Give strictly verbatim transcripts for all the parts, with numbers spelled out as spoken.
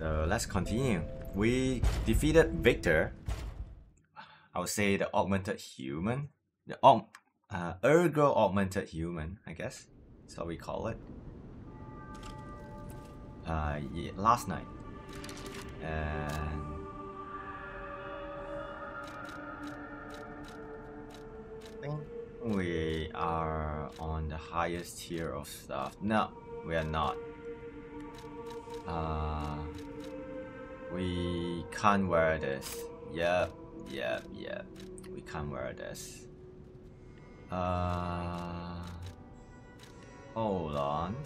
Uh, let's continue. We defeated Victor. I would say the augmented human. The um, uh, ergo augmented human, I guess. That's how we call it. Uh, yeah, last night. And I think we are on the highest tier of stuff. No, we are not. Uh, we can't wear this. Yep, yep, yep. We can't wear this. Uh, hold on.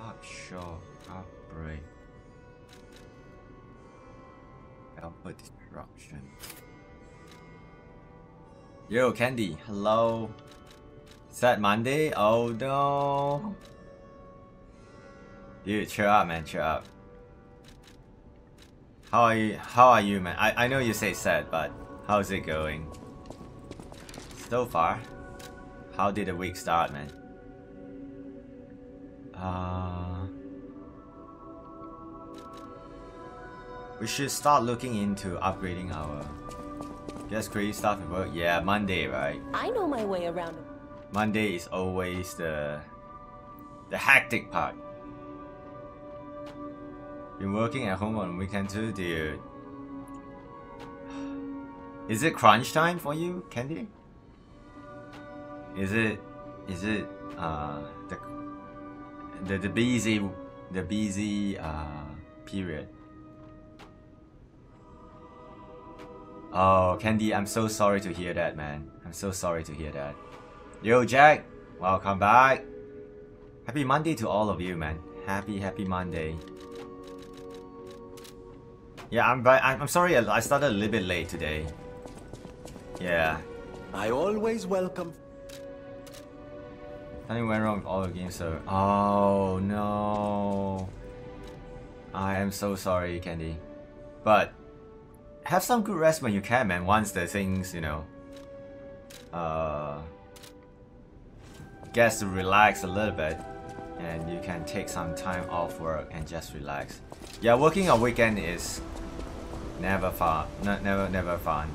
Upshock, upbreak. Output destruction. Yo, Candy. Hello. Is that Monday? Oh no. Dude, cheer up, man. Cheer up. How are you? How are you, man? I I know you say sad, but how's it going? So far, how did the week start, man? Uh, we should start looking into upgrading our just create stuff at work. Yeah, Monday, right? I know my way around. Monday is always the the hectic part. Been working at home on weekend too, dude. Is it crunch time for you, Candy? Is it is it uh the The, the busy, the busy uh, period. Oh, Candy, I'm so sorry to hear that, man. I'm so sorry to hear that. Yo, Jack, welcome back. Happy Monday to all of you, man. Happy, happy Monday. Yeah, I'm. I'm, I'm sorry. I started a little bit late today. Yeah. I always welcome. Something went wrong with all the games, so... Oh no... I am so sorry, Candy. But... have some good rest when you can, man, once the things, you know... Uh... gets to relax a little bit. And you can take some time off work and just relax. Yeah, working on weekend is... never fun. No, never, never fun.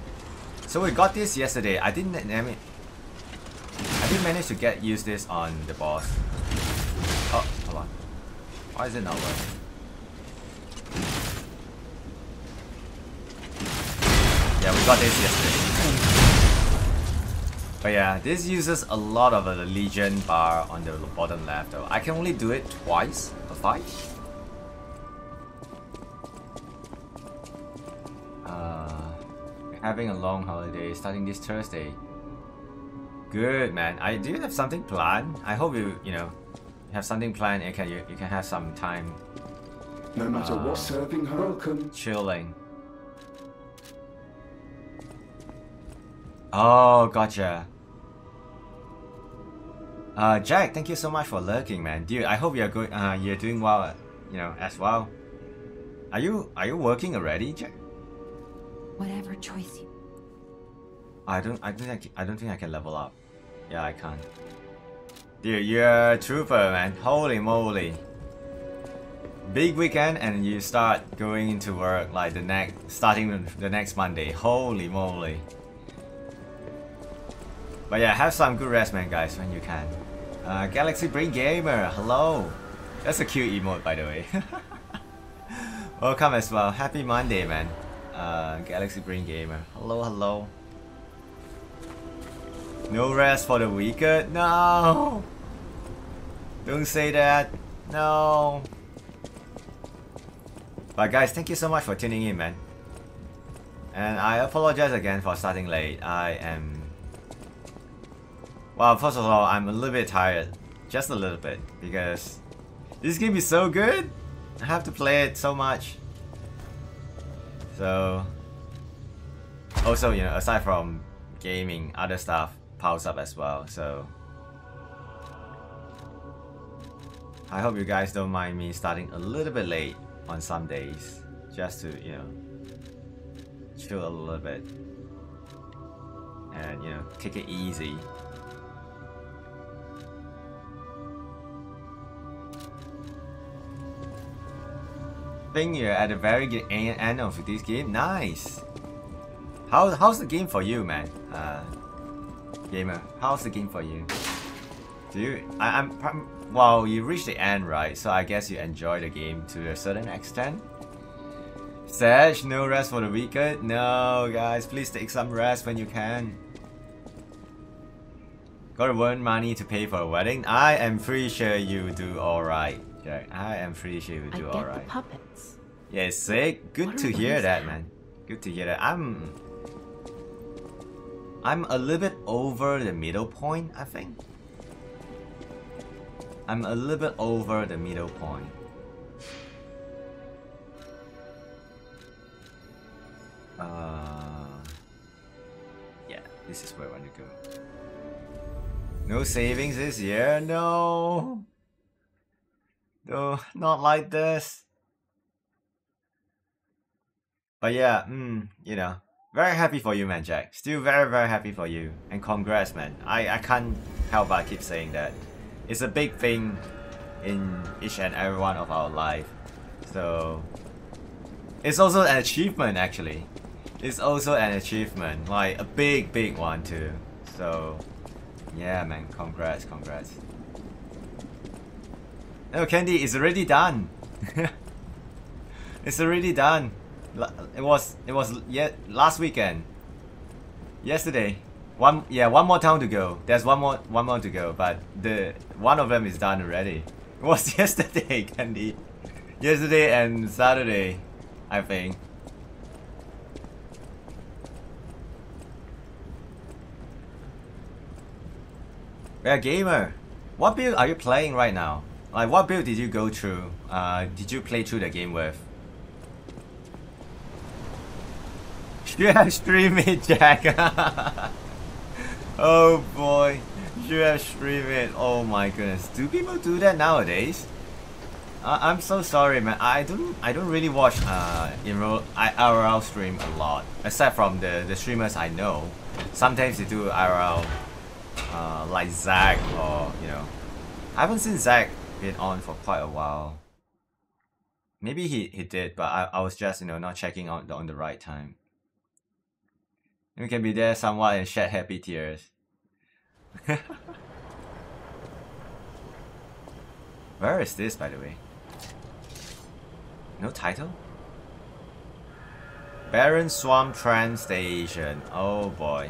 So we got this yesterday. I didn't... I mean... I did manage to get use this on the boss. Oh, hold on. Why is it not working? Yeah, we got this yesterday. But yeah, this uses a lot of the Legion bar on the bottom left though. I can only do it twice a fight. Uh, having a long holiday starting this Thursday. Good, man. I do have something planned. I hope you, you know, have something planned and can you, you can have some time. No matter uh, what serving her, welcome. Chilling. Oh, gotcha. Uh, Jack, thank you so much for lurking, man. Dude, I hope you're good. Uh, you're doing well, you know, as well. Are you, are you working already, Jack? Whatever choice you. I don't, I think I, can, I don't think I can level up. Yeah, I can't. Dude, you're a trooper, man. Holy moly. Big weekend and you start going into work like the next... starting the next Monday. Holy moly. But yeah, have some good rest, man, guys, when you can. Uh, Galaxy Brain Gamer, hello. That's a cute emote, by the way. Welcome as well. Happy Monday, man. Uh, Galaxy Brain Gamer. Hello, hello. No rest for the weaker? No! Don't say that. No. But guys, thank you so much for tuning in, man. And I apologize again for starting late. I am... Well, first of all, I'm a little bit tired. Just a little bit. Because... this game is so good! I have to play it so much. So... also, you know, aside from gaming, other stuff piles up as well, so I hope you guys don't mind me starting a little bit late on some days, just to, you know, chill a little bit and, you know, take it easy. think you're at the very end of this game. Nice. How how's the game for you, man? Uh, gamer, how's the game for you? Do you? I, I'm, I'm. Well, you reached the end, right? So I guess you enjoy the game to a certain extent. Serge, no rest for the weekend? No, guys, please take some rest when you can. Gotta earn money to pay for a wedding. I am pretty sure you do alright, Jack. I am pretty sure you do alright. Puppets. Yeah, sick. Good to hear that, man. Good to hear that. I'm... I'm a little bit over the middle point, I think. I'm a little bit over the middle point. Uh, yeah, this is where I want to go. No savings this year? No! No, not like this. But yeah, mm, you know, very happy for you, man, Jack. Still very, very happy for you. And congrats, man. I, I can't help but keep saying that. It's a big thing in each and every one of our life. So, it's also an achievement, actually. It's also an achievement, like a big, big one too. So, yeah, man, congrats, congrats. No, Candy, it's already done. It's already done. It was, it was yeah, last weekend. Yesterday, one yeah, one more town to go. There's one more, one more to go, but the one of them is done already. It was yesterday, Candy. Yesterday and Saturday, I think. Yeah, gamer, what build are you playing right now? Like, what build did you go through? Uh, did you play through the game with? Should have streamed it, Jack. Oh boy, should have streamed it. Oh my goodness, do people do that nowadays? Uh, I'm so sorry, man. I don't, I don't really watch uh, in I R L stream a lot, except from the the streamers I know. Sometimes they do I R L. Uh, like Zach, or you know, I haven't seen Zach been on for quite a while. Maybe he, he did, but I, I was just, you know, not checking on the, on the right time. We can be there somewhat and shed happy tears. Where is this, by the way? No title? Barren Swamp Train Station. Oh boy.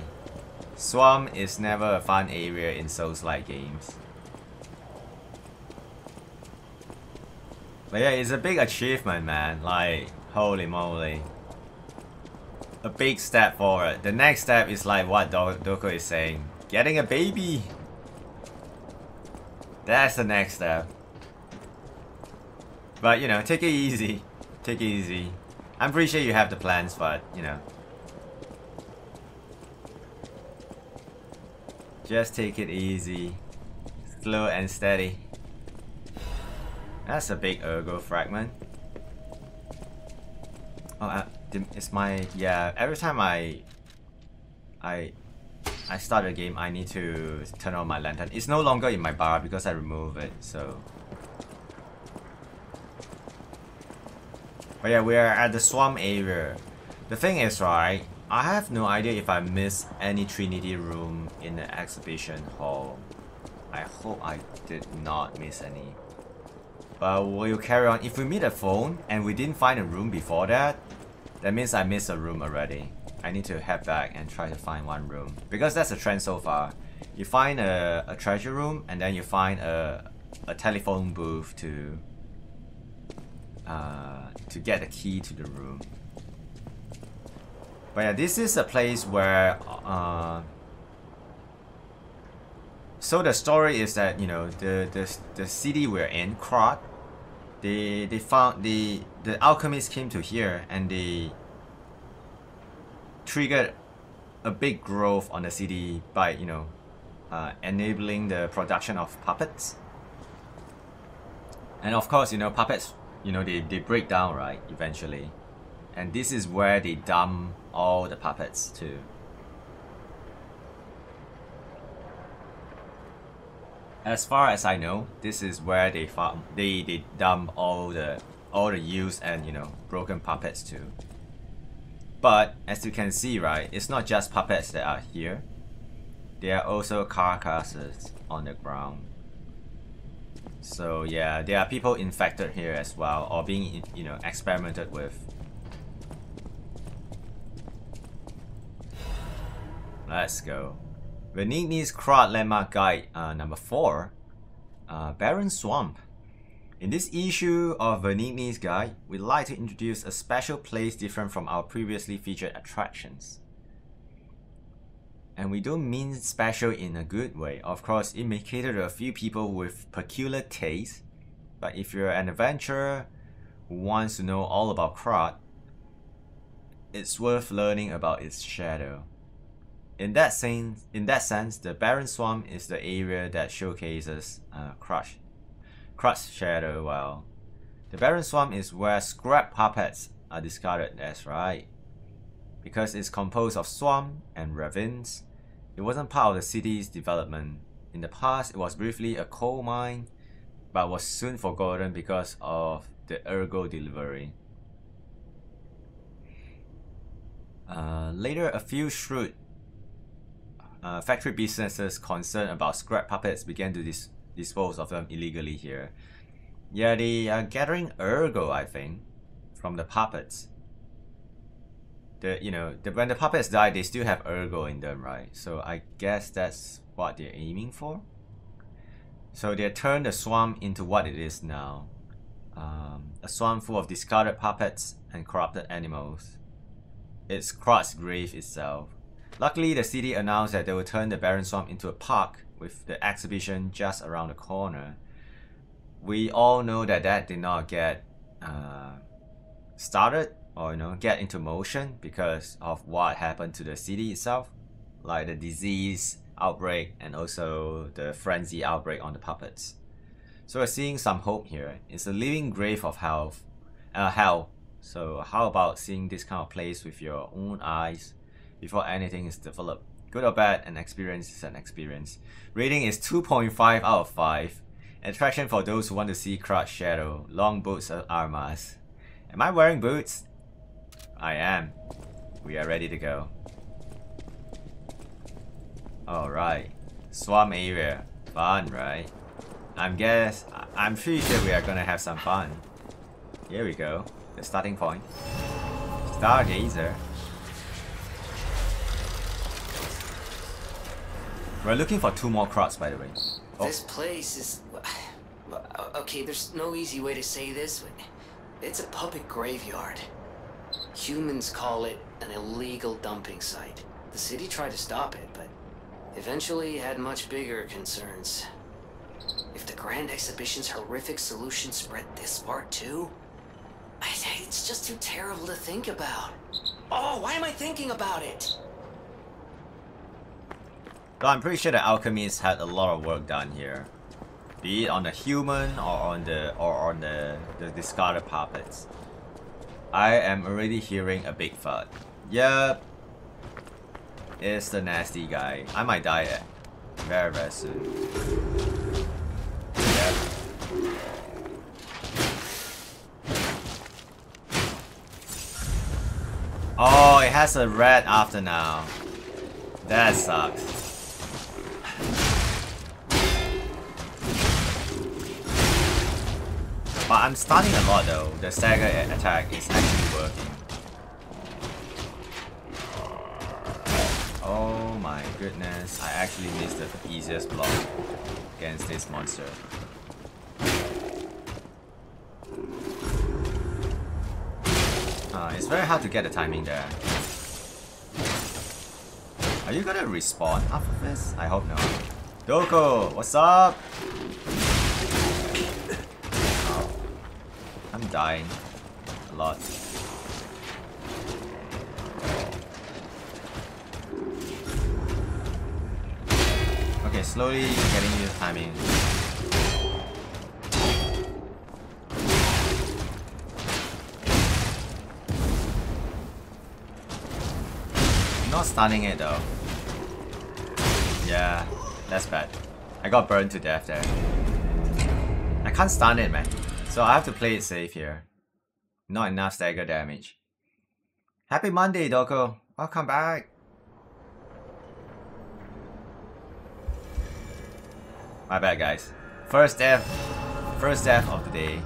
Swamp is never a fun area in Souls-like games. But yeah, it's a big achievement, man. Like, holy moly. A big step forward. The next step is like what Doko is saying. Getting a baby! That's the next step. But you know, take it easy. Take it easy. I'm pretty sure you have the plans, but you know. Just take it easy, slow and steady. That's a big ergo fragment. Oh, uh, it's my yeah. Every time I, I, I start a game, I need to turn on my lantern. It's no longer in my bar because I remove it. So, but yeah, we are at the swamp area. The thing is, right? I have no idea if I missed any Trinity room in the exhibition hall. I hope I did not miss any. But we'll carry on. If we meet a phone and we didn't find a room before that, that means I missed a room already. I need to head back and try to find one room. Because that's the trend so far. You find a, a treasure room and then you find a, a telephone booth to, uh, to get the key to the room. But yeah, this is a place where, uh, so the story is that, you know, the the, the city we're in, Krat, they they found the the alchemists came to here and they triggered a big growth on the city by, you know, uh, enabling the production of puppets. And of course, you know, puppets, you know, they they break down, right, eventually. And this is where they dump all the puppets too. As far as I know, this is where they farm. They they dump all the all the used and, you know, broken puppets too. But as you can see, right, it's not just puppets that are here. There are also carcasses on the ground. So yeah, there are people infected here as well, or being, you know, experimented with. Let's go. Venigni's Krat Landmark Guide uh, number four, uh, Barren Swamp. In this issue of Venigni's Guide, we'd like to introduce a special place different from our previously featured attractions. And we don't mean special in a good way. Of course, it may cater to a few people with peculiar tastes, but if you're an adventurer who wants to know all about Krat, it's worth learning about its shadow. In that sense, in that sense, the Barren Swamp is the area that showcases uh, Krat's, Krat's shadow. Well, the Barren Swamp is where scrap puppets are discarded. That's right, because it's composed of swamp and ravines. It wasn't part of the city's development. In the past, it was briefly a coal mine, but was soon forgotten because of the cargo delivery. Uh, later, a few shrewd Uh, factory businesses concerned about scrap puppets began to dis dispose of them illegally here. Yeah, they are gathering ergo, I think, from the puppets. The, you know, the, when the puppets die, they still have ergo in them, right? So I guess that's what they're aiming for. So they turned the swamp into what it is now. Um, a swamp full of discarded puppets and corrupted animals. It's Crossgrave itself. Luckily, the city announced that they will turn the Barren Swamp into a park, with the exhibition just around the corner. We all know that that did not get uh, started, or you know, get into motion because of what happened to the city itself, like the disease outbreak and also the frenzy outbreak on the puppets. So we're seeing some hope here. It's a living grave of health, uh, hell. So how about seeing this kind of place with your own eyes before anything is developed? Good or bad, an experience is an experience. Rating is two point five out of five. Attraction for those who want to see Krat's shadow. Long boots or armas. Am I wearing boots? I am. We are ready to go. Alright. Swamp area. Fun, right? I'm guess I'm pretty sure we are gonna have some fun. Here we go. The starting point. Stargazer. We're looking for two more Krats, by the way. Oh. This place is... Okay, there's no easy way to say this. It's a puppet graveyard. Humans call it an illegal dumping site. The city tried to stop it, but eventually had much bigger concerns. If the Grand Exhibition's horrific solution spread this far too, it's just too terrible to think about. Oh, why am I thinking about it? So I'm pretty sure the alchemists had a lot of work done here, be it on the human or on the or on the, the discarded puppets. I am already hearing a big fart. Yep, it's the nasty guy. I might die at very very soon. Yep. Oh, it has a red after now. That sucks. But I'm stunning a lot though, the stagger attack is actually working. Oh my goodness, I actually missed the easiest block against this monster. Uh, it's very hard to get the timing there. Are you gonna respawn after this? I hope not. Doko, what's up? I'm dying a lot. Okay, slowly getting used to timing. I'm not stunning it though. Yeah, that's bad. I got burned to death there. I can't stun it, man. So I have to play it safe here. Not enough stagger damage. Happy Monday, Doko. Welcome back. My bad, guys. First death. First death of the day.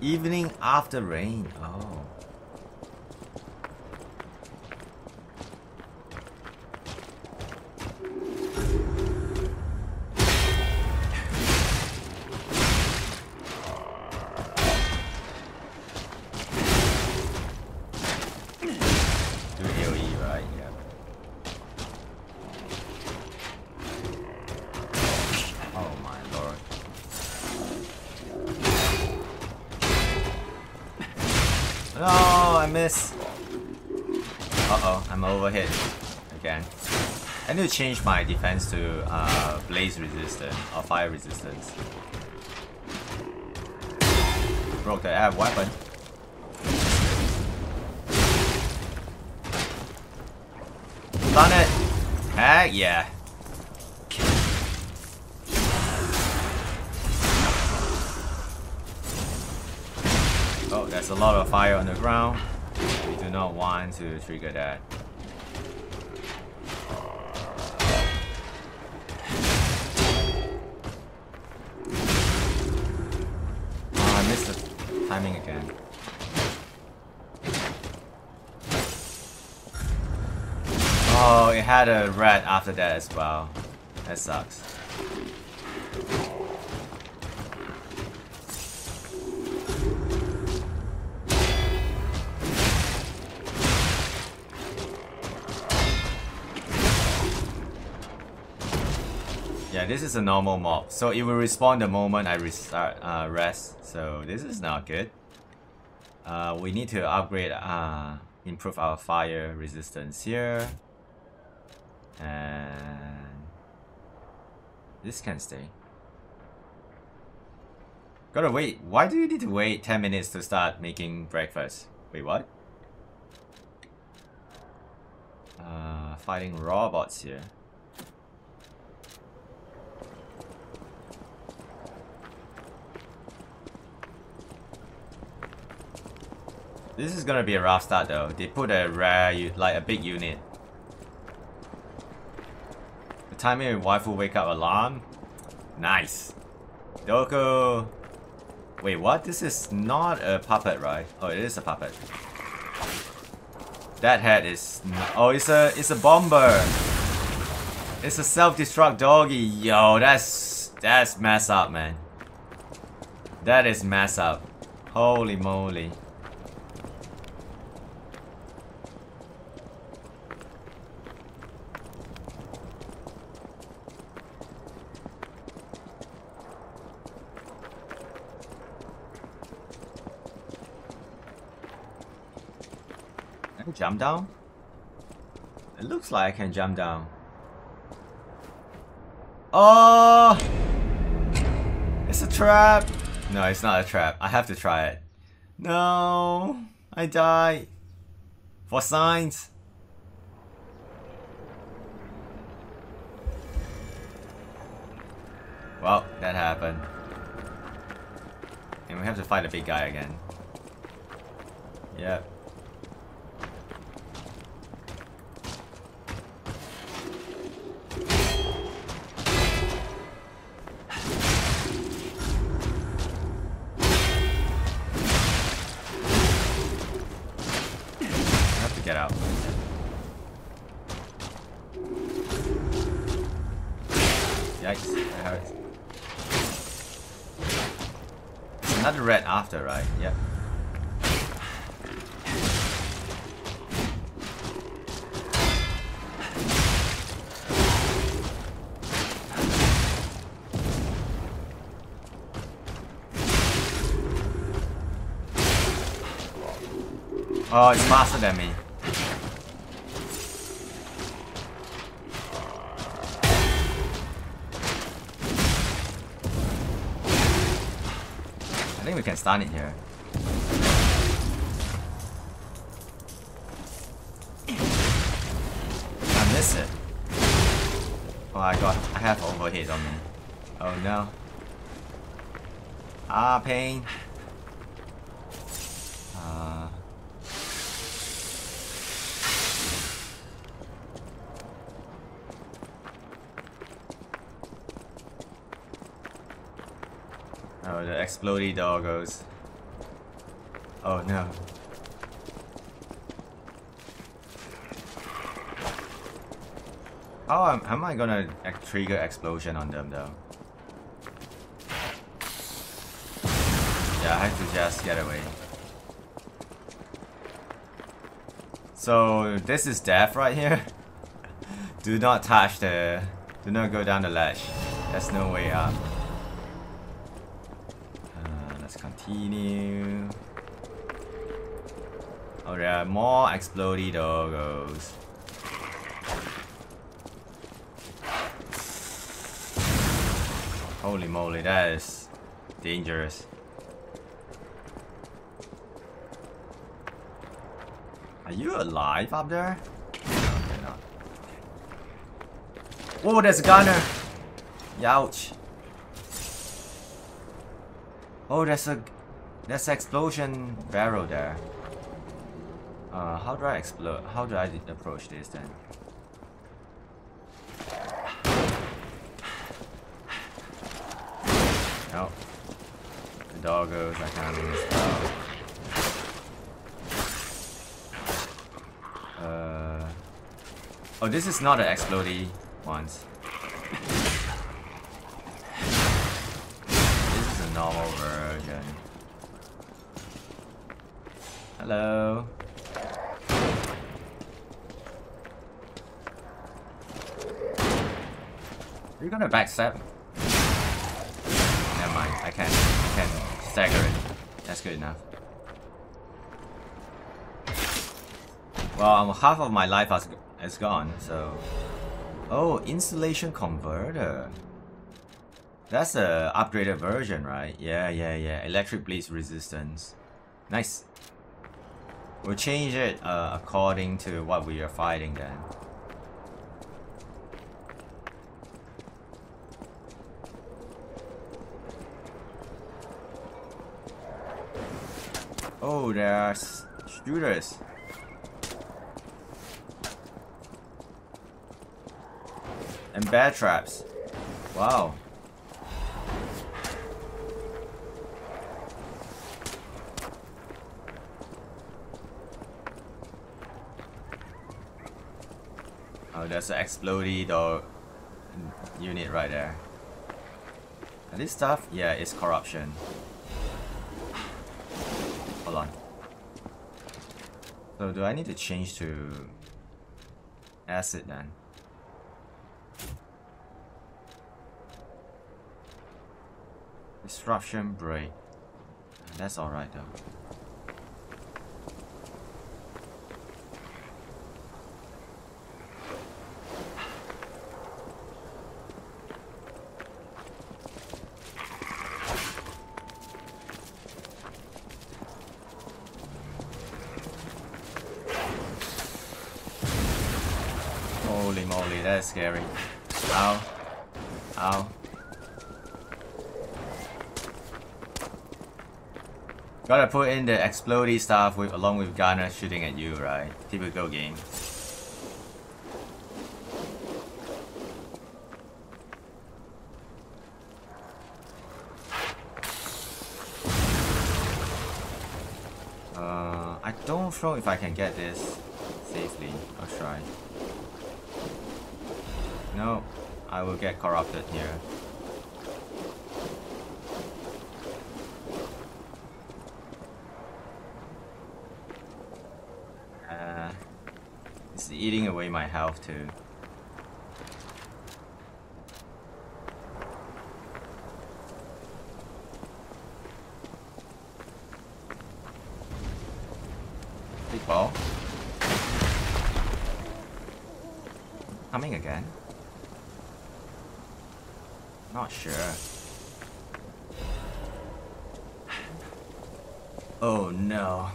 Evening after rain. Oh. I need to change my defense to uh, blaze resistance or fire resistance. Broke the air weapon. Done it! Heck yeah! Oh, there's a lot of fire on the ground. We do not want to trigger that. Again. Oh, it had a red after that as well. That sucks. Yeah, this is a normal mob, so it will respawn the moment I restart uh, rest. So this is not good. Uh, we need to upgrade, uh, improve our fire resistance here, and this can stay. Gotta wait. Why do you need to wait ten minutes to start making breakfast? Wait, what? Uh, fighting robots here. This is gonna be a rough start though. They put a rare, like a big unit. The timing of waifu wake up alarm. Nice. Doko. Wait, what? This is not a puppet, right? Oh, it is a puppet. That head is. Oh, it's a it's a bomber. It's a self-destruct doggy. Yo, that's that's mess up, man. That is mess up. Holy moly. Jump down? It looks like I can jump down. Oh! It's a trap! No, it's not a trap. I have to try it. No! I died. For signs! Well, that happened. And we have to fight the big guy again. Yep. After, right? Yep. Oh, it's faster than me. We can stun it here. I miss it. Oh, I got. I have overhead on me. Oh no. Ah, pain. Uh, oh, the explodey doggos. Oh no. How am, how am I gonna trigger explosion on them though? Yeah, I have to just get away. So this is death right here. Do not touch the... Do not go down the ledge. There's no way up. Uh, let's continue. Oh, there are more explodey doggos. Holy moly, that is dangerous. Are you alive up there? No, they're not. Oh, there's a gunner! Youch! Oh, there's a... There's an explosion barrel there. Uh, how do I explode? How do I approach this then? Oh, the doggos, I can't do this now. Uh, oh, this is not an explodey ones. This is a normal version. Hello. Are you gonna backstab? Never mind. I can. I can stagger it. That's good enough. Well, half of my life has, is gone, so... Oh, installation converter. That's a upgraded version, right? Yeah, yeah, yeah. Electric Blaze resistance. Nice. We'll change it uh, according to what we are fighting then. Oh, there are shooters. And bear traps. Wow. Oh, there's an explodey dog unit right there. And this stuff, yeah, it's corruption. Hold on. So do I need to change to acid then? Disruption break. That's alright though. Holy moly, that is scary. Ow. Ow. Gotta put in the explodey stuff with, along with gunner shooting at you, right? Typical game. Uh, I don't know if I can get this safely. I'll try. No, I will get corrupted here. Eating away my health too. Big ball. Coming again? Not sure. Oh no.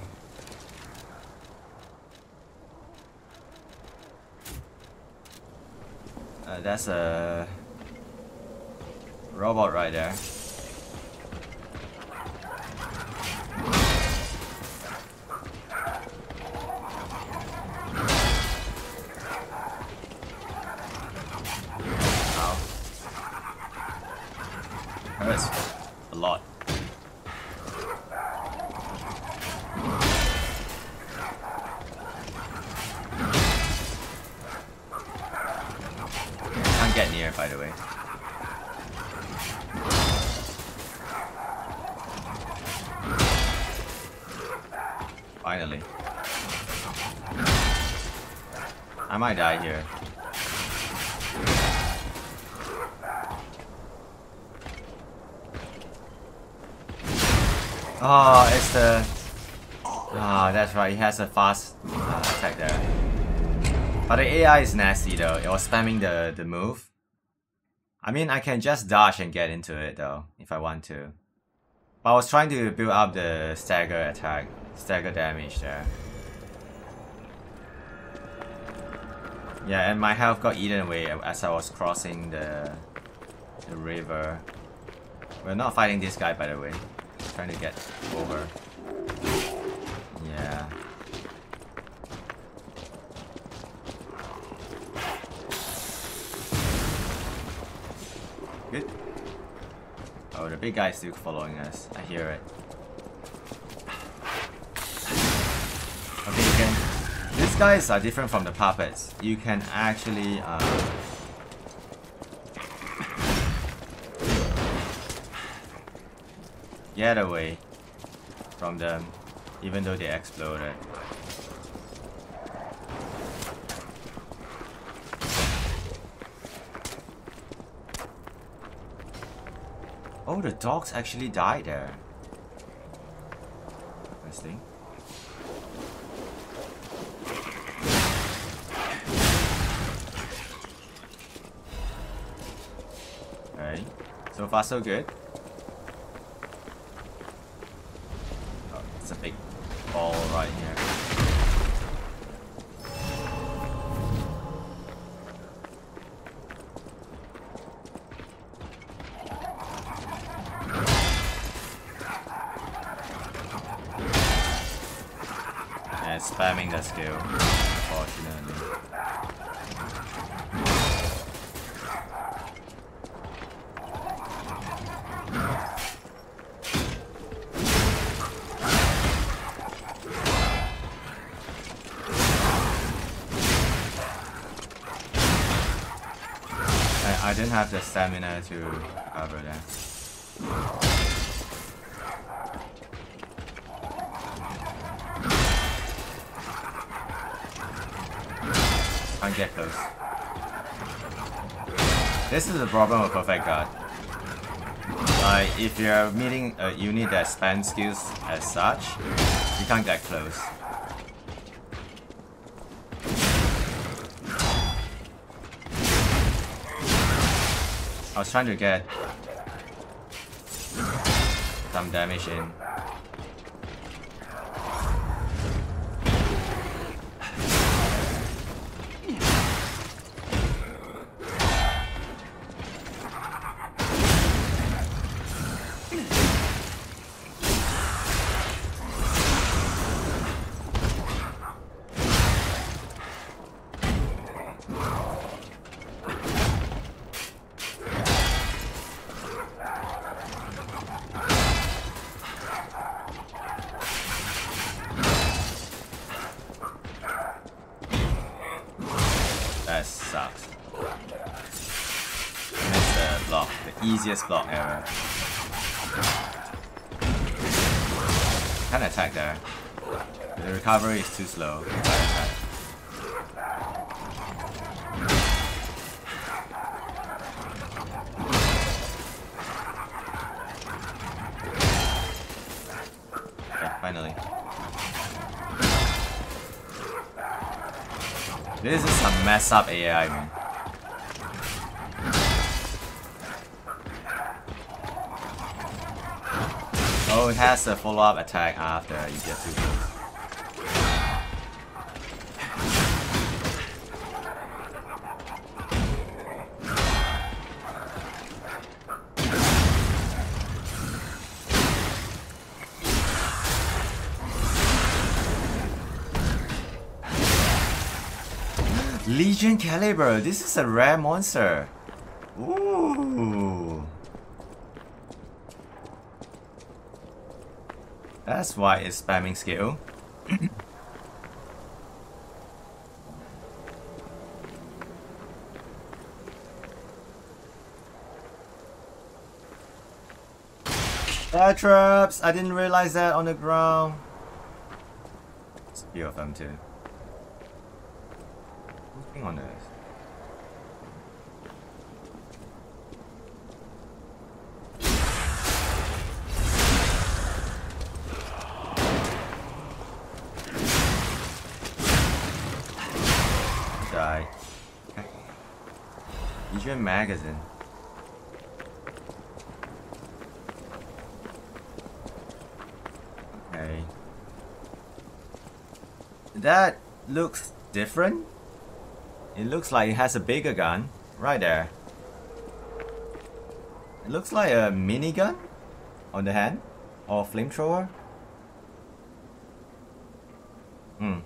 That's a robot right there. by the way. Finally. I might die here. Oh, it's the... Ah, oh, that's right, he has a fast uh, attack there. But the A I is nasty though, it was spamming the, the move. I mean, I can just dodge and get into it though, if I want to. But I was trying to build up the stagger attack, stagger damage there. Yeah, and my health got eaten away as I was crossing the, the river. We're not fighting this guy by the way. I'm trying to get over. Yeah. Good. Oh, the big guy is still following us. I hear it. Okay, you can... These guys are different from the puppets. You can actually... Um... get away from them, even though they exploded. Oh, the dogs actually died there. Interesting. Alright, so far so good. Oh, it's a big ball right here. Spamming that skill, unfortunately. I, I didn't have the stamina to cover that. Get those. This is the problem with Perfect Guard. Like, if you're meeting a unit that spams skills as such, you can't get close. I was trying to get some damage in. Easiest block ever. Can't attack there. The recovery is too slow. Okay, finally. This is a mess up A I, man. Oh, it has a follow-up attack after you get to this. Legion Caliber, this is a rare monster. Ooh. That's why it's spamming skill. Air traps! I didn't realize that on the ground. There's a few of them too. What's going on there? Die. Use your magazine. Okay. That looks different. It looks like it has a bigger gun. Right there. It looks like a minigun on the hand. Or flamethrower. Hmm.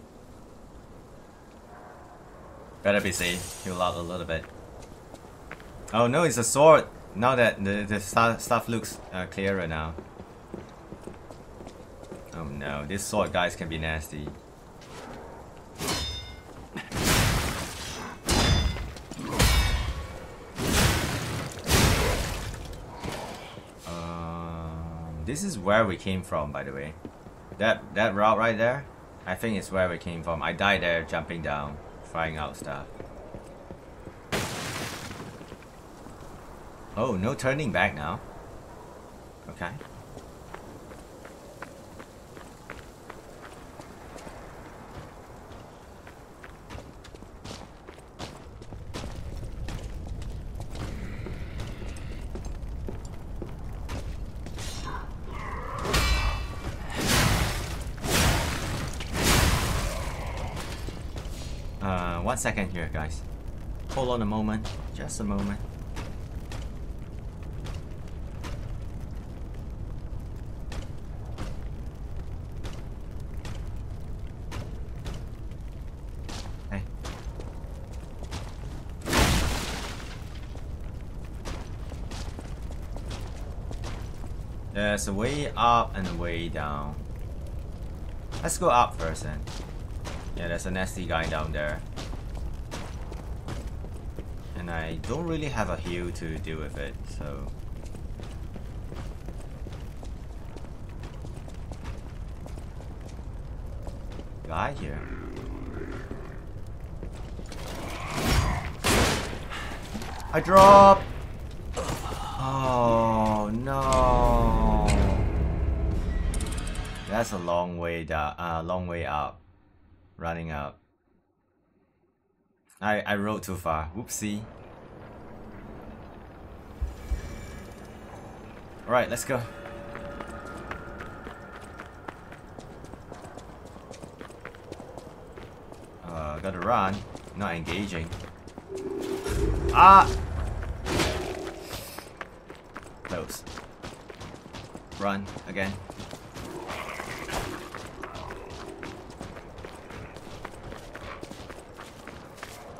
Better be safe, heal out a little bit. Oh no, it's a sword! Now that the, the stuff looks uh, clearer now. Oh no, these sword guys can be nasty. Um, this is where we came from, by the way. That, that route right there, I think it's where we came from. I died there jumping down. Trying out stuff. Oh, no turning back now. Okay. One second here, guys. Hold on a moment, just a moment. Hey. There's a way up and a way down. Let's go up first then. Yeah, there's a nasty guy down there. I don't really have a heal to deal with it, so... Guy here. I drop! Oh no! That's a long way down, uh, long way up. Running up. I, I rode too far. Whoopsie. Alright, let's go. Uh, gotta run. Not engaging. Ah! Close. Run again.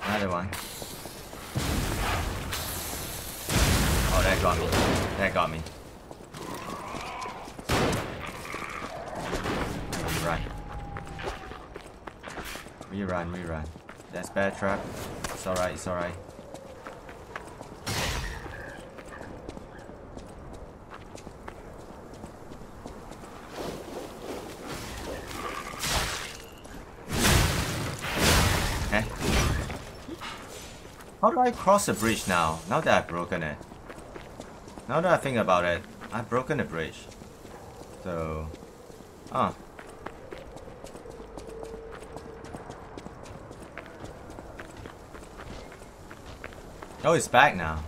Another one. Oh, that got me. That got me. Rerun, rerun. That's bad trap. It's alright, it's alright. Okay. How do I cross the bridge now? Now that I've broken it. Now that I think about it, I've broken the bridge. So... Ah. Oh. Oh, it's back now.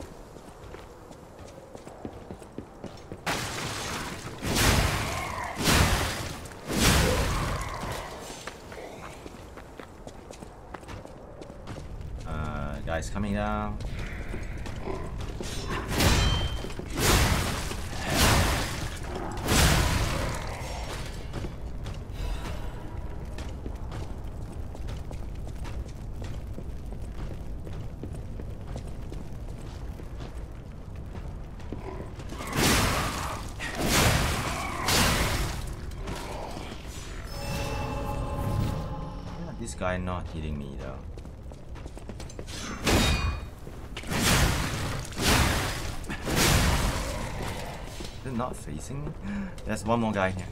Uh, guys coming down. Guy not hitting me though. it not facing me? There's one more guy here.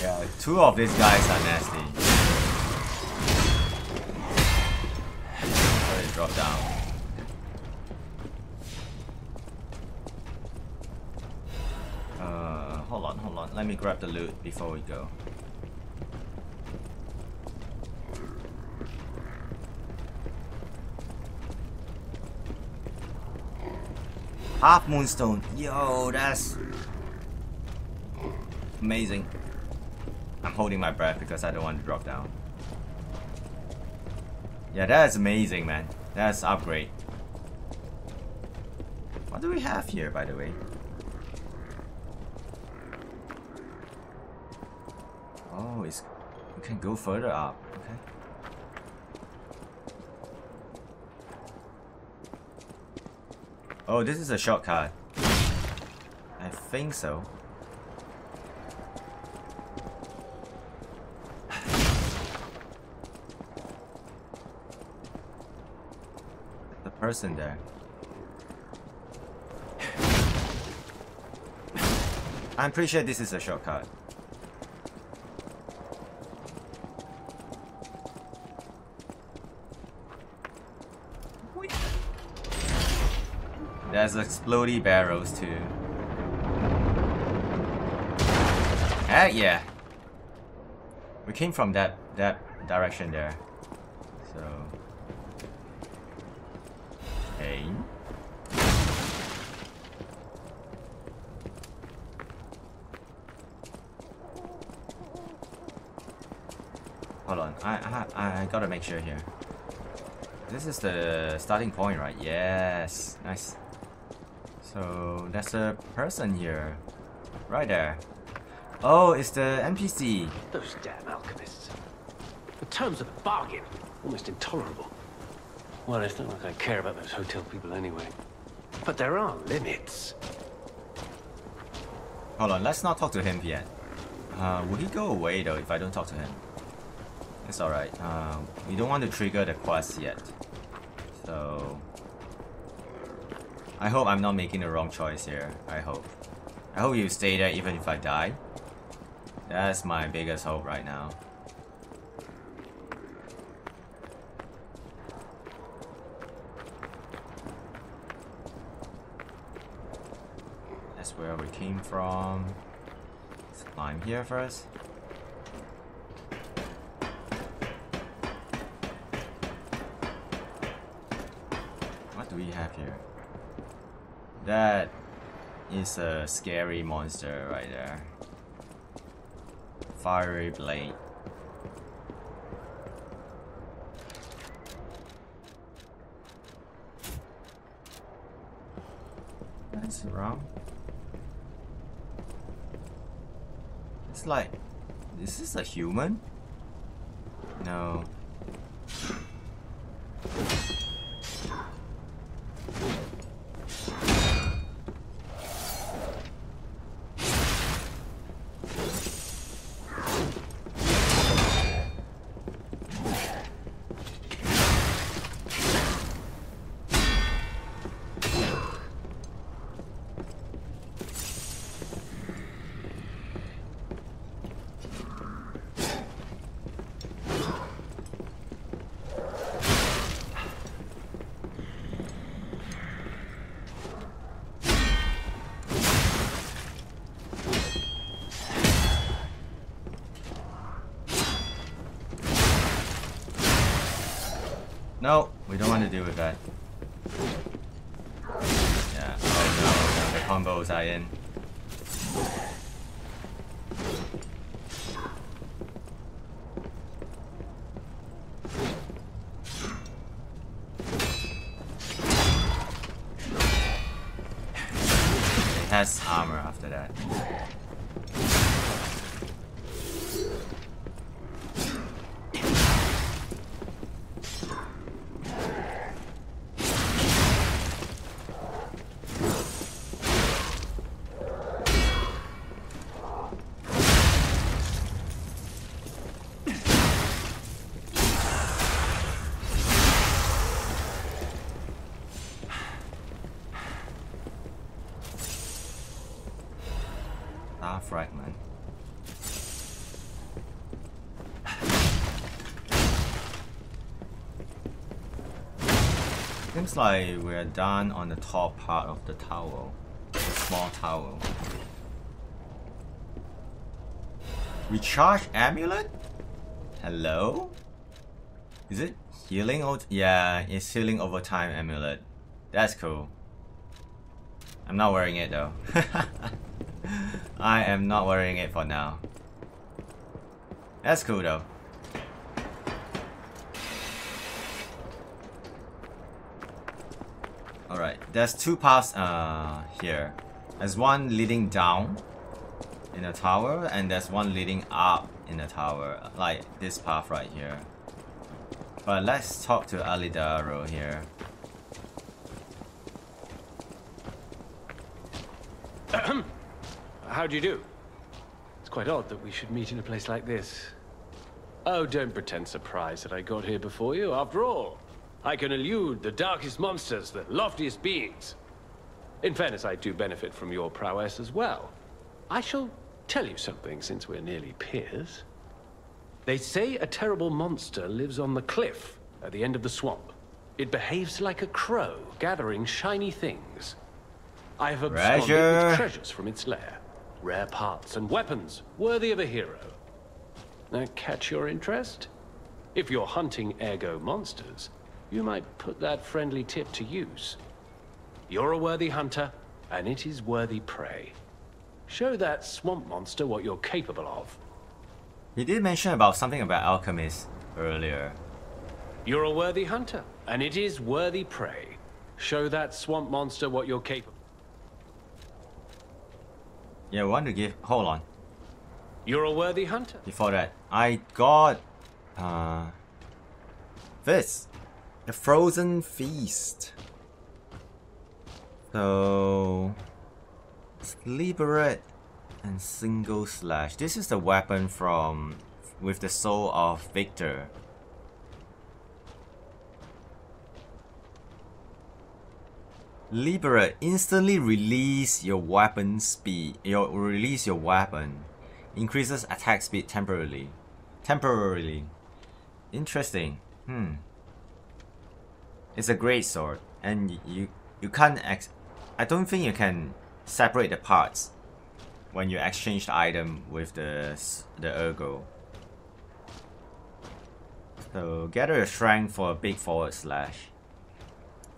Yeah, two of these guys are nasty. Let it drop down. Uh, hold on, hold on. Let me grab the loot before we go. Half Moonstone. Yo, that's amazing. I'm holding my breath because I don't want to drop down. Yeah, that's amazing, man. That's upgrade. What do we have here, by the way? Oh, it's we can go further up. Okay. Oh, this is a shortcut. I think so. Person there. I'm pretty sure this is a shortcut. There's explodey barrels too. Heck yeah. We came from that that direction there. So hold on, I, I I gotta make sure here. This is the starting point, right? Yes, nice. So there's a person here, right there. Oh, it's the N P C. Those damn alchemists. The terms of the bargain, almost intolerable. Well, it's not like I care about those hotel people anyway. But there are limits. Hold on, let's not talk to him yet. Uh, will he go away though if I don't talk to him? It's alright. Uh, we don't want to trigger the quest yet. So... I hope I'm not making the wrong choice here. I hope. I hope you stay there even if I die. That's my biggest hope right now. Where we came from. Let's climb here first. What do we have here? That is a scary monster right there. Fiery blade. That's wrong. It's like, is this a human? No. No, we don't want to deal with that. Yeah, oh no, no, the combos are in. It has armor after that. fragment. Seems like we're done on the top part of the tower, the small tower. Recharge amulet? Hello? Is it healing? Old? Yeah, it's healing over time amulet. That's cool. I'm not wearing it though. I am not wearing it for now. That's cool though. Alright, there's two paths uh, here. There's one leading down in the tower and there's one leading up in the tower, like this path right here. But let's talk to Alidoro here. How do you do? It's quite odd that we should meet in a place like this. Oh, don't pretend surprised that I got here before you. After all, I can elude the darkest monsters, the loftiest beings. In fairness, I do benefit from your prowess as well. I shall tell you something, since we're nearly peers. They say a terrible monster lives on the cliff at the end of the swamp. It behaves like a crow, gathering shiny things. I have absconded Treasure. with treasures from its lair. Rare parts and weapons, worthy of a hero. Now catch your interest? If you're hunting ergo monsters, you might put that friendly tip to use. You're a worthy hunter, and it is worthy prey. Show that swamp monster what you're capable of. He did mention about something about alchemists earlier. You're a worthy hunter, and it is worthy prey. Show that swamp monster what you're capable. Yeah, we want to give. Hold on. You're a worthy hunter. Before that, I got uh this, the Frozen Feast. So. Liberate and single slash. This is the weapon from with the soul of Victor. Liberate, instantly release your weapon speed. Your release your weapon increases attack speed temporarily. Temporarily. Interesting. Hmm. It's a great sword, and you you can't ex. I don't think you can separate the parts when you exchange the item with the the ergo. So gather your strength for a big forward slash.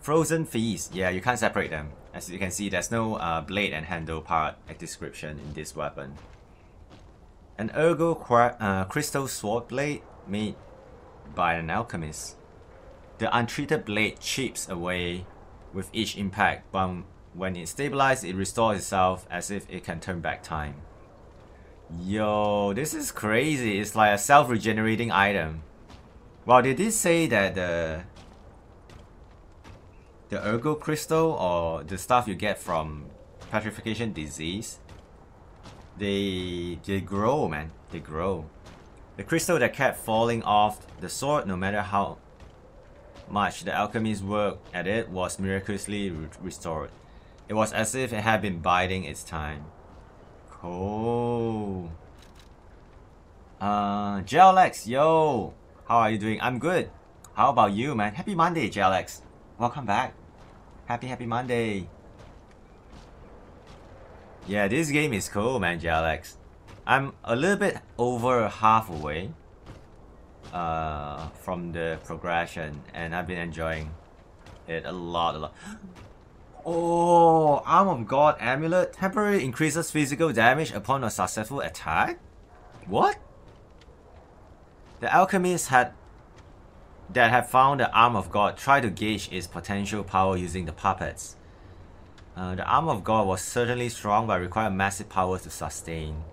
Frozen Feast. Yeah, you can't separate them. As you can see, there's no uh, blade and handle part description in this weapon. An ergo uh, crystal sword blade made by an alchemist. The untreated blade chips away with each impact, but when it stabilizes, it restores itself as if it can turn back time. Yo, this is crazy. It's like a self-regenerating item. Well, they did say that the the ergo crystal, or the stuff you get from petrification disease, they they grow, man. They grow. The crystal that kept falling off the sword, no matter how much the alchemist's work at it, was miraculously re restored. It was as if it had been biding its time. Cool. Uh, J L X, yo! How are you doing? I'm good. How about you, man? Happy Monday, J L X. Welcome back. Happy, happy Monday. Yeah, this game is cool, man, J L X. I'm a little bit over halfway uh, from the progression, and I've been enjoying it a lot, a lot. Oh, Arm of God amulet temporarily increases physical damage upon a successful attack? What? The alchemists had that had found the Arm of God tried to gauge its potential power using the puppets. Uh, the Arm of God was certainly strong but required massive power to sustain.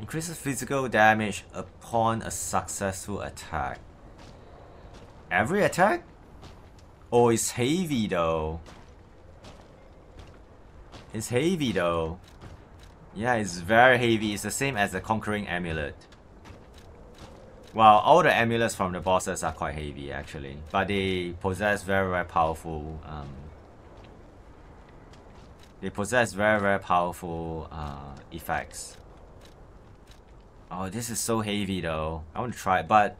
Increases physical damage upon a successful attack. Every attack? Oh, it's heavy though. It's heavy though. Yeah, it's very heavy. It's the same as the Conquering Amulet. Well, all the amulets from the bosses are quite heavy actually. But they possess very, very powerful um, They possess very, very powerful uh, effects. Oh, this is so heavy though. I want to try it, but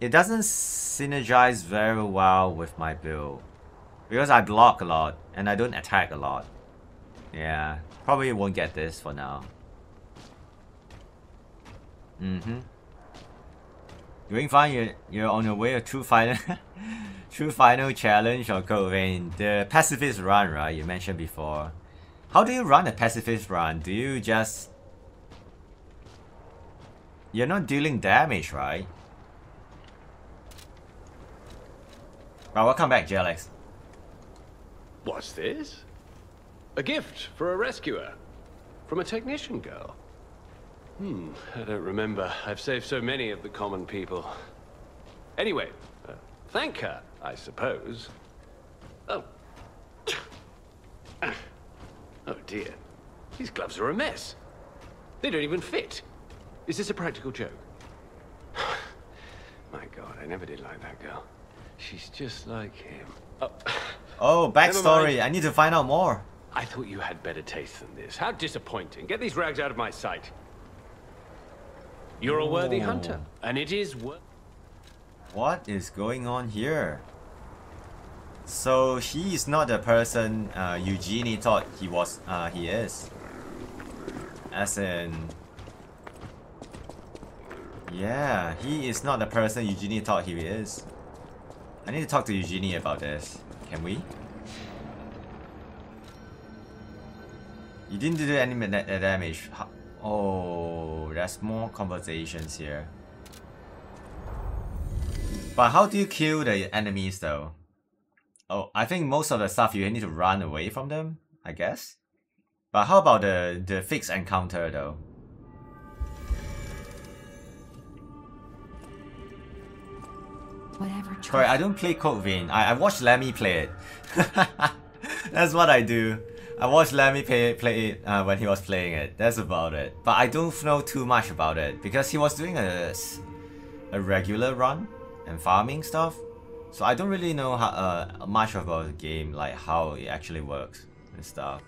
it doesn't synergize very well with my build. Because I block a lot, and I don't attack a lot. Yeah, probably won't get this for now. Mm-hmm. Doing fine, you're, you're on your way to true final, true final challenge or Code Vein. The pacifist run, right? You mentioned before. How do you run a pacifist run? Do you just... You're not dealing damage, right? Well, welcome back, J L X. What's this? A gift for a rescuer. From a technician girl. Hmm, I don't remember. I've saved so many of the common people. Anyway, uh, thank her, I suppose. Oh. Oh dear. These gloves are a mess. They don't even fit. Is this a practical joke? My God, I never did like that girl. She's just like him. Oh, oh backstory. I need to find out more. I thought you had better taste than this. How disappointing. Get these rags out of my sight. You're a worthy oh. hunter, and it is worth. What is going on here? So he is not the person uh, Eugenie thought he was. Uh, he is. As in, yeah, he is not the person Eugenie thought he is. I need to talk to Eugenie about this. Can we? You didn't do any damage. Oh, there's more conversations here. But how do you kill the enemies though? Oh, I think most of the stuff you need to run away from them, I guess. But how about the, the fixed encounter though? Whatever. Sorry, I don't play Code Vein. I, I watched Lemmy play it. That's what I do. I watched Lemmy play, play it uh, when he was playing it. That's about it. But I don't know too much about it because he was doing a, a regular run and farming stuff. So I don't really know how, uh, much about the game, like how it actually works and stuff.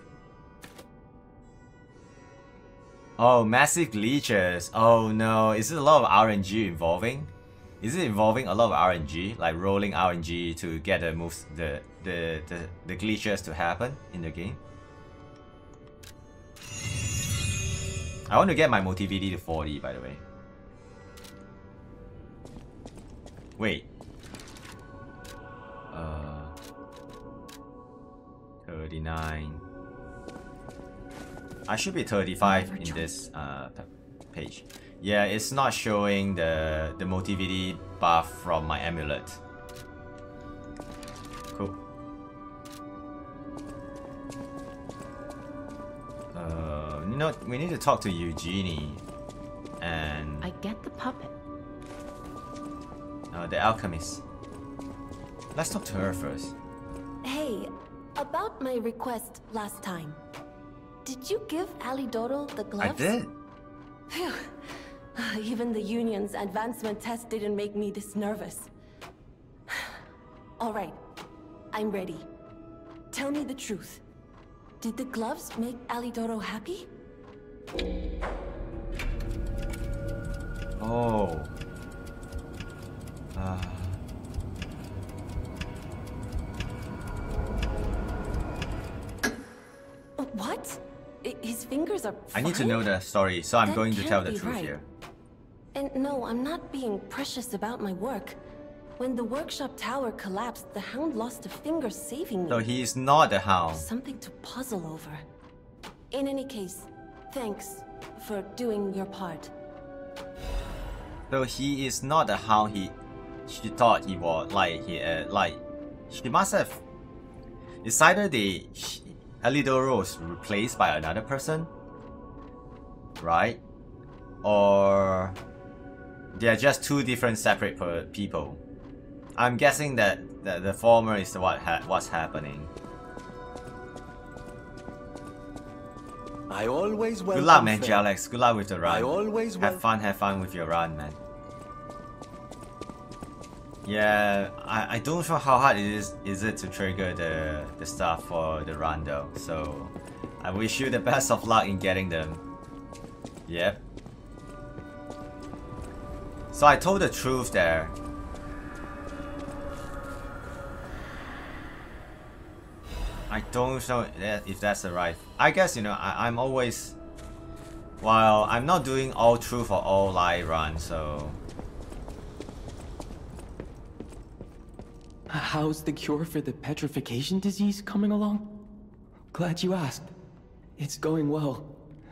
Oh, massive leeches. Oh no, is it a lot of R N G involving? Is it involving a lot of R N G, like rolling R N G to get the moves, the the the, the glitches to happen in the game? I want to get my Motivity to forty, by the way. Wait. Uh, thirty-nine. I should be thirty-five in this uh, page. Yeah, it's not showing the, the Motivity buff from my amulet. Cool. Uh. No, we need to talk to Eugenie, and I get the puppet. Uh, the alchemist. Let's talk to her first. Hey, about my request last time. Did you give Alidoro the gloves? I did. Phew. Even the Union's advancement test didn't make me this nervous. All right, I'm ready. Tell me the truth. Did the gloves make Alidoro happy? Oh. Uh. What? I his fingers are. Fine? I need to know the story, so I'm that going to tell the truth right. here. And no, I'm not being precious about my work. When the workshop tower collapsed, the Hound lost a finger saving me. So he is not the Hound. Something to puzzle over. In any case, thanks for doing your part. So he is not the Hound he she thought he was. Like he uh, like she must have. It's either the she, Alidoro was replaced by another person, right? Or they are just two different separate per people. I'm guessing that the, the former is what ha what's happening. I always welcome. Good luck, man, J L X. Good luck with the run. I always have fun. Have fun with your run, man. Yeah, I, I don't know how hard it is is it to trigger the, the stuff for the rondo, so I wish you the best of luck in getting them. Yep. So I told the truth there. I don't know if that's the right... I guess, you know, I, I'm always... Well, I'm not doing all truth or all lie run, so... How's the cure for the petrification disease coming along? Glad you asked. It's going well,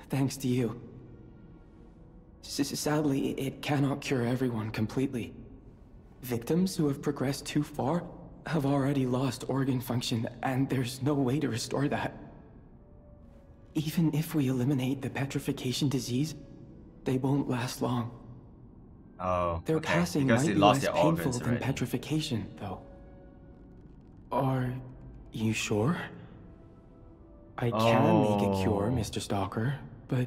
thanks to you. Sadly, it cannot cure everyone completely. Victims who have progressed too far have already lost organ function, and there's no way to restore that. Even if we eliminate the petrification disease, they won't last long. Oh, their okay. passing because might be less painful than already. petrification, though. Are you sure? I can oh. make a cure, Mister Stalker, but...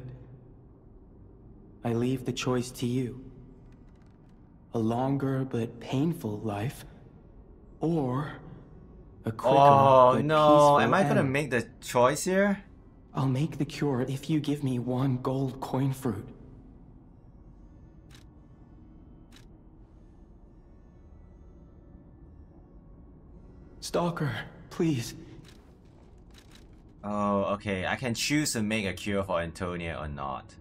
I leave the choice to you. A longer but painful life, or a quicker oh, but no. peaceful Am I gonna end. make the choice here? I'll make the cure if you give me one gold coin fruit. Stalker, please. Oh, okay. I can choose to make a cure for Antonia or not.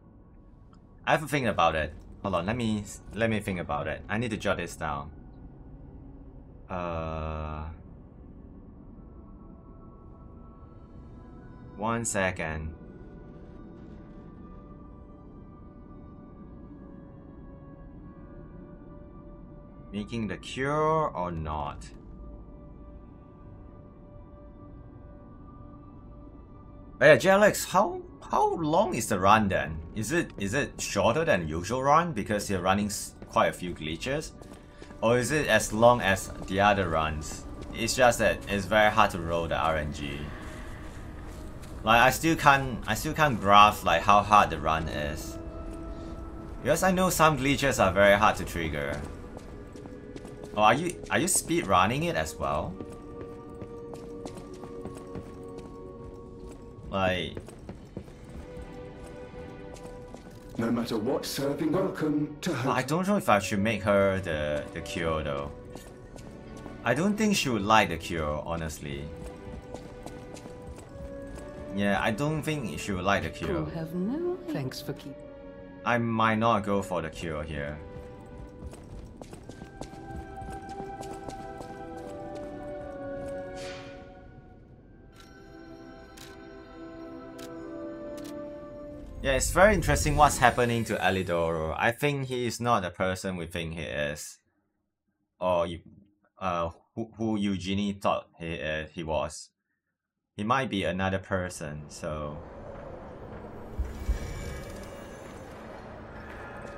I have to think about it. Hold on, let me let me think about it. I need to jot this down. Uh, one second. Making the cure or not? Oh yeah, J L X, how how long is the run then? Is it is it shorter than usual run because you're running quite a few glitches, or is it as long as the other runs? It's just that it's very hard to roll the R N G. Like I still can't I still can't grasp like how hard the run is. Because I know some glitches are very hard to trigger. Oh, are you are you speed running it as well? Like... No matter what, serving welcome to her. I don't know if I should make her the, the cure though. I don't think she would like the cure, honestly. Yeah, I don't think she would like the cure. Have no thanks for keep. I might not go for the cure here. Yeah, it's very interesting what's happening to Alidoro. I think he is not the person we think he is, or uh, who, who Eugenie thought he uh, he was. He might be another person. So,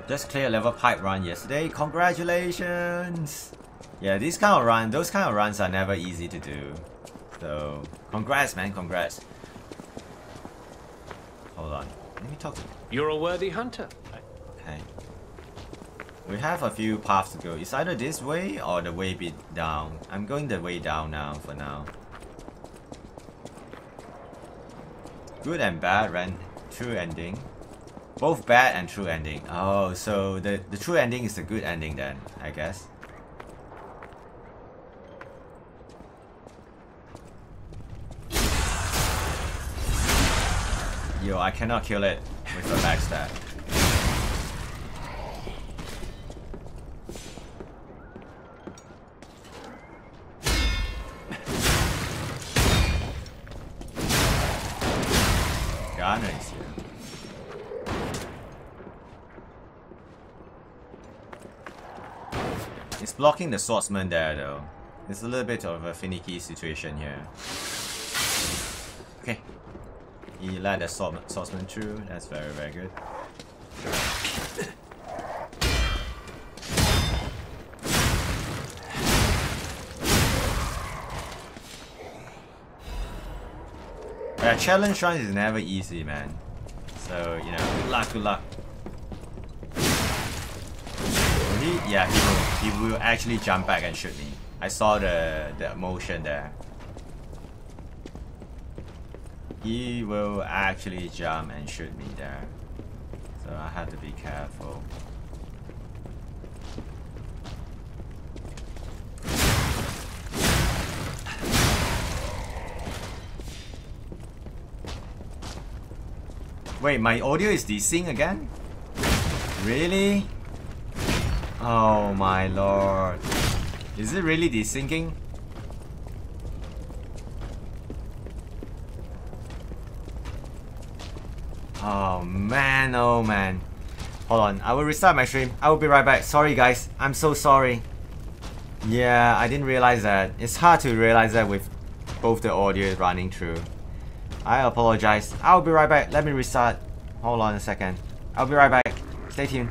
just clear level pipe run yesterday. Congratulations! Yeah, these kind of run, those kind of runs are never easy to do. So, congrats, man, congrats. Hold on. Let me talk to you. You're a worthy hunter. Okay. We have a few paths to go. It's either this way or the way bit down. I'm going the way down now for now. Good and bad, ran true ending. Both bad and true ending. Oh, so the, the true ending is the good ending then, I guess. Yo, I cannot kill it with the backstab. Gunner is here. It's blocking the swordsman there though. It's a little bit of a finicky situation here. Okay. He let the sword, swordsman through, that's very, very good. Yeah, challenge run is never easy, man. So, you know, good luck, good luck. Well, he? Yeah, he will. He will actually jump back and shoot me. I saw the, the motion there. He will actually jump and shoot me there. So I have to be careful. Wait, my audio is desync again? Really? Oh my lord. Is it really desyncing? Oh man, oh man. Hold on, I will restart my stream. I will be right back. Sorry guys, I'm so sorry. Yeah, I didn't realize that. It's hard to realize that with both the audio running through. I apologize. I'll be right back. Let me restart. Hold on a second. I'll be right back. Stay tuned.